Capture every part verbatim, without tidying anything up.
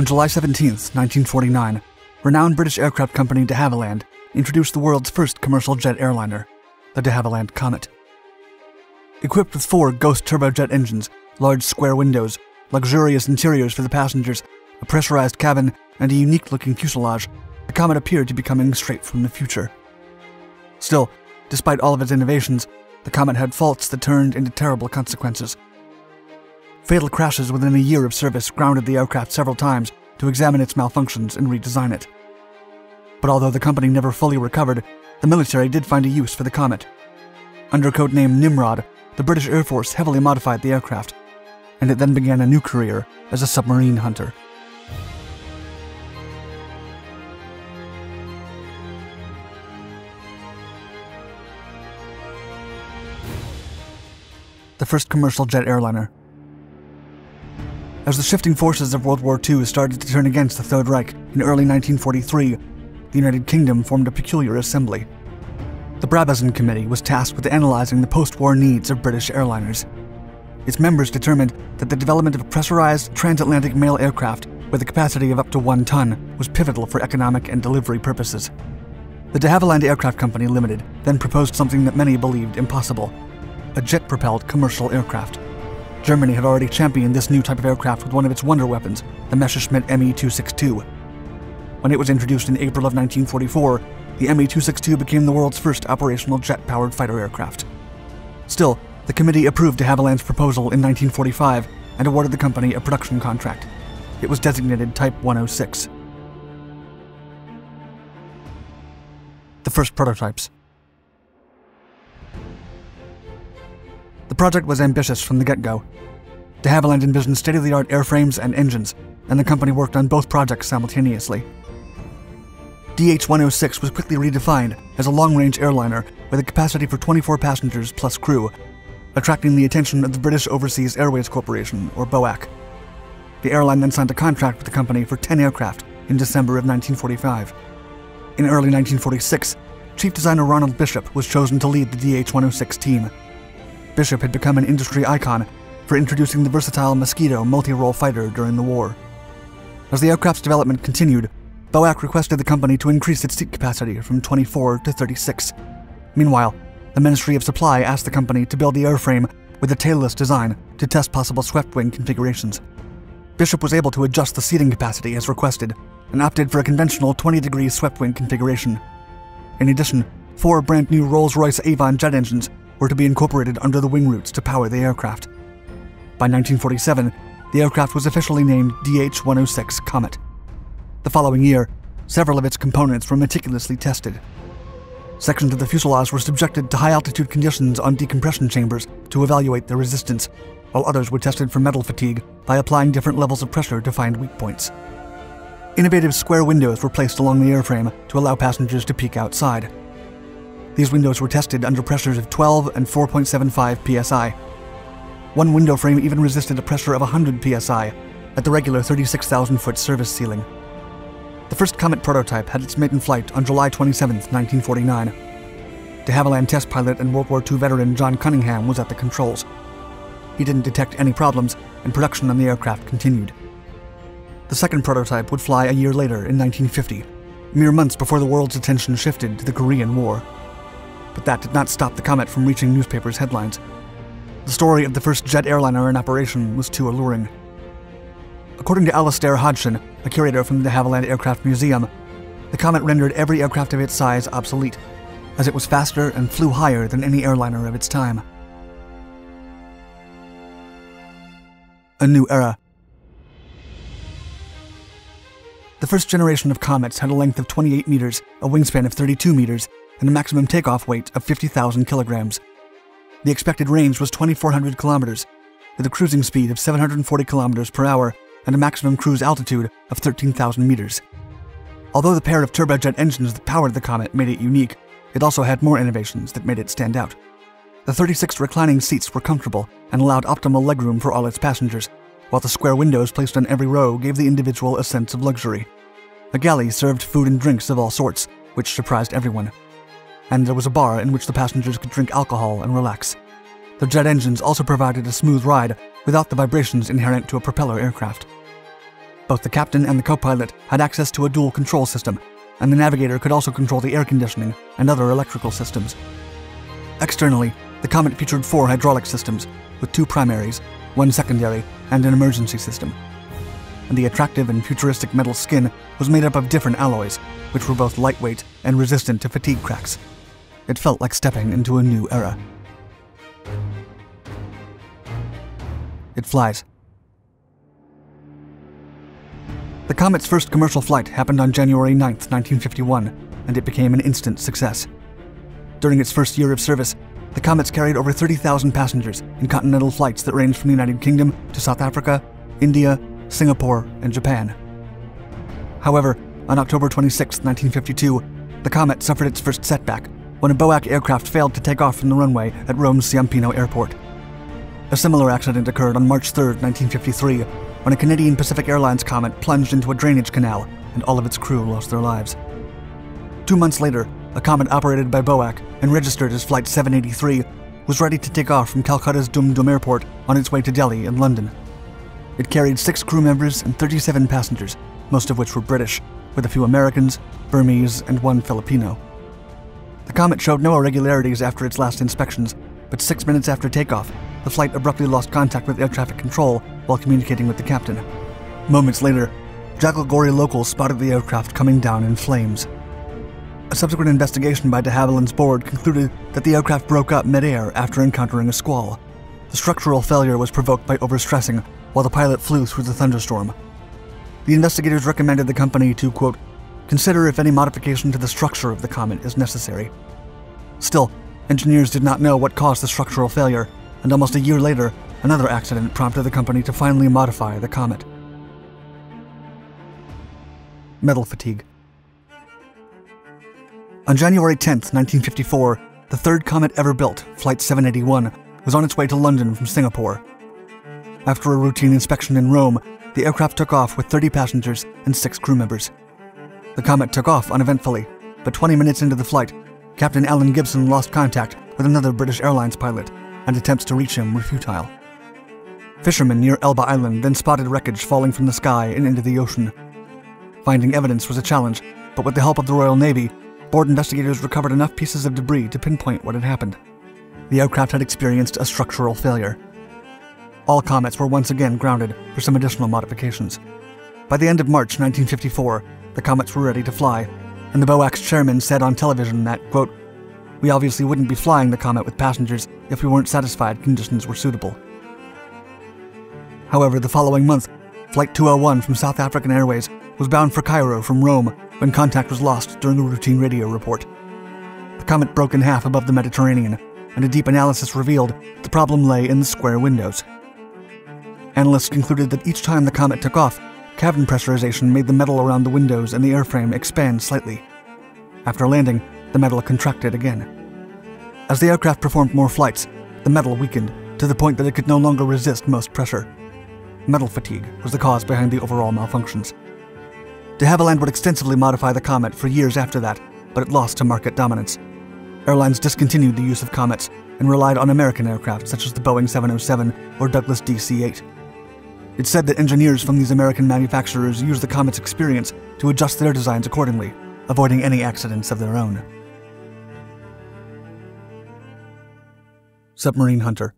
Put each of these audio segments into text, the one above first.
On July seventeenth, nineteen forty-nine, renowned British aircraft company De Havilland introduced the world's first commercial jet airliner, the De Havilland Comet. Equipped with four Ghost turbojet engines, large square windows, luxurious interiors for the passengers, a pressurized cabin, and a unique-looking fuselage, the Comet appeared to be coming straight from the future. Still, despite all of its innovations, the Comet had faults that turned into terrible consequences. Fatal crashes within a year of service grounded the aircraft several times to examine its malfunctions and redesign it. But although the company never fully recovered, the military did find a use for the Comet. Under code name Nimrod, the British Air Force heavily modified the aircraft, and it then began a new career as a submarine hunter. The first commercial jet airliner. As the shifting forces of World War Two started to turn against the Third Reich in early nineteen forty-three, the United Kingdom formed a peculiar assembly. The Brabazon Committee was tasked with analyzing the post-war needs of British airliners. Its members determined that the development of a pressurized transatlantic mail aircraft with a capacity of up to one ton was pivotal for economic and delivery purposes. The De Havilland Aircraft Company Limited then proposed something that many believed impossible: a jet-propelled commercial aircraft. Germany had already championed this new type of aircraft with one of its wonder weapons, the Messerschmitt Me two sixty-two. When it was introduced in April of nineteen forty-four, the M E two sixty-two became the world's first operational jet-powered fighter aircraft. Still, the committee approved de Havilland's proposal in nineteen forty-five and awarded the company a production contract. It was designated Type one oh six. The first prototypes. The project was ambitious from the get-go. De Havilland envisioned state-of-the-art airframes and engines, and the company worked on both projects simultaneously. D H one oh six was quickly redefined as a long-range airliner with a capacity for twenty-four passengers plus crew, attracting the attention of the British Overseas Airways Corporation, or B O A C. The airline then signed a contract with the company for ten aircraft in December of nineteen forty-five. In early nineteen forty-six, chief designer Ronald Bishop was chosen to lead the D H one oh six team. Bishop had become an industry icon for introducing the versatile Mosquito multi-role fighter during the war. As the aircraft's development continued, B O A C requested the company to increase its seat capacity from twenty-four to thirty-six. Meanwhile, the Ministry of Supply asked the company to build the airframe with a tailless design to test possible swept-wing configurations. Bishop was able to adjust the seating capacity as requested, and opted for a conventional twenty degree swept-wing configuration. In addition, four brand-new Rolls-Royce Avon jet engines were to be incorporated under the wing roots to power the aircraft. By nineteen forty-seven, the aircraft was officially named D H one oh six Comet. The following year, several of its components were meticulously tested. Sections of the fuselage were subjected to high-altitude conditions on decompression chambers to evaluate their resistance, while others were tested for metal fatigue by applying different levels of pressure to find weak points. Innovative square windows were placed along the airframe to allow passengers to peek outside. These windows were tested under pressures of twelve and four point seven five P S I. One window frame even resisted a pressure of one hundred P S I at the regular thirty-six thousand foot service ceiling. The first Comet prototype had its maiden flight on July twenty-seventh, nineteen forty-nine. De Havilland test pilot and World War Two veteran John Cunningham was at the controls. He didn't detect any problems, and production on the aircraft continued. The second prototype would fly a year later in nineteen fifty, mere months before the world's attention shifted to the Korean War. But that did not stop the Comet from reaching newspapers' headlines. The story of the first jet airliner in operation was too alluring. According to Alastair Hodgson, a curator from the de Havilland Aircraft Museum, the Comet rendered every aircraft of its size obsolete, as it was faster and flew higher than any airliner of its time. A new era. The first generation of Comets had a length of twenty-eight meters, a wingspan of thirty-two meters, and a maximum takeoff weight of fifty thousand kilograms. The expected range was twenty-four hundred kilometers, with a cruising speed of seven hundred forty kilometers per hour and a maximum cruise altitude of thirteen thousand meters. Although the pair of turbojet engines that powered the Comet made it unique, it also had more innovations that made it stand out. The thirty-six reclining seats were comfortable and allowed optimal legroom for all its passengers, while the square windows placed on every row gave the individual a sense of luxury. A galley served food and drinks of all sorts, which surprised everyone. And there was a bar in which the passengers could drink alcohol and relax. The jet engines also provided a smooth ride without the vibrations inherent to a propeller aircraft. Both the captain and the co-pilot had access to a dual control system, and the navigator could also control the air conditioning and other electrical systems. Externally, the Comet featured four hydraulic systems, with two primaries, one secondary, and an emergency system. And the attractive and futuristic metal skin was made up of different alloys, which were both lightweight and resistant to fatigue cracks. It felt like stepping into a new era. It flies. The Comet's first commercial flight happened on January ninth, nineteen fifty-one, and it became an instant success. During its first year of service, the Comets carried over thirty thousand passengers in continental flights that ranged from the United Kingdom to South Africa, India, Singapore, and Japan. However, on October twenty-sixth, nineteen fifty-two, the Comet suffered its first setback when a B O A C aircraft failed to take off from the runway at Rome's Ciampino Airport. A similar accident occurred on March third, nineteen fifty-three, when a Canadian Pacific Airlines Comet plunged into a drainage canal and all of its crew lost their lives. Two months later, a Comet operated by B O A C and registered as Flight seven eighty-three was ready to take off from Calcutta's Dum Dum Airport on its way to Delhi and London. It carried six crew members and thirty-seven passengers, most of which were British, with a few Americans, Burmese, and one Filipino. The Comet showed no irregularities after its last inspections, but six minutes after takeoff, the flight abruptly lost contact with air traffic control while communicating with the captain. Moments later, Jagalgori locals spotted the aircraft coming down in flames. A subsequent investigation by de Havilland's board concluded that the aircraft broke up mid-air after encountering a squall. The structural failure was provoked by overstressing while the pilot flew through the thunderstorm. The investigators recommended the company to, quote, consider if any modification to the structure of the Comet is necessary. Still, engineers did not know what caused the structural failure, and almost a year later, another accident prompted the company to finally modify the Comet. Metal fatigue. On January tenth, nineteen fifty-four, the third Comet ever built, Flight seven eighty-one, was on its way to London from Singapore. After a routine inspection in Rome, the aircraft took off with thirty passengers and six crew members. The Comet took off uneventfully, but twenty minutes into the flight, Captain Alan Gibson lost contact with another British Airlines pilot, and attempts to reach him were futile. Fishermen near Elba Island then spotted wreckage falling from the sky and into the ocean. Finding evidence was a challenge, but with the help of the Royal Navy, board investigators recovered enough pieces of debris to pinpoint what had happened. The aircraft had experienced a structural failure. All Comets were once again grounded for some additional modifications. By the end of March nineteen fifty-four, the Comets were ready to fly, and the B O A C's chairman said on television that, quote, we obviously wouldn't be flying the Comet with passengers if we weren't satisfied conditions were suitable. However, the following month, Flight two oh one from South African Airways was bound for Cairo from Rome when contact was lost during a routine radio report. The Comet broke in half above the Mediterranean, and a deep analysis revealed the problem lay in the square windows. Analysts concluded that each time the Comet took off, cabin pressurization made the metal around the windows and the airframe expand slightly. After landing, the metal contracted again. As the aircraft performed more flights, the metal weakened to the point that it could no longer resist most pressure. Metal fatigue was the cause behind the overall malfunctions. De Havilland would extensively modify the Comet for years after that, but it lost to market dominance. Airlines discontinued the use of Comets and relied on American aircraft such as the Boeing seven oh seven or Douglas D C eight. It's said that engineers from these American manufacturers used the Comet's experience to adjust their designs accordingly, avoiding any accidents of their own. Submarine hunter.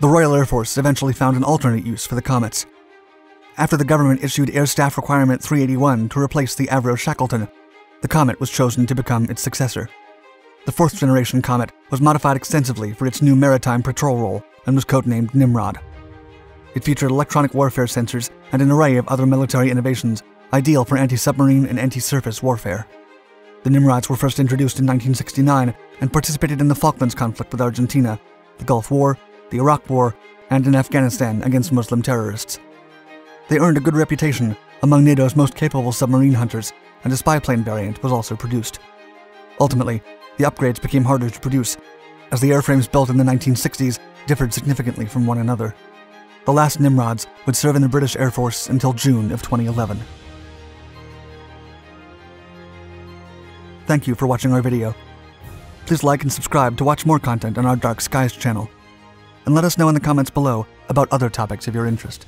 The Royal Air Force eventually found an alternate use for the Comets. After the government issued Air Staff Requirement three eighty-one to replace the Avro Shackleton, the Comet was chosen to become its successor. The fourth generation Comet was modified extensively for its new maritime patrol role and was codenamed Nimrod. It featured electronic warfare sensors and an array of other military innovations ideal for anti-submarine and anti-surface warfare. The Nimrods were first introduced in nineteen sixty-nine and participated in the Falklands conflict with Argentina, the Gulf War, the Iraq War, and in Afghanistan against Muslim terrorists. They earned a good reputation among NATO's most capable submarine hunters, and a spy plane variant was also produced. Ultimately, the upgrades became harder to produce, as the airframes built in the nineteen sixties differed significantly from one another. The last Nimrods would serve in the British Air Force until June of twenty eleven. Thank you for watching our video. Please like and subscribe to watch more content on our Dark Skies channel. and let us know in the comments below about other topics of your interest.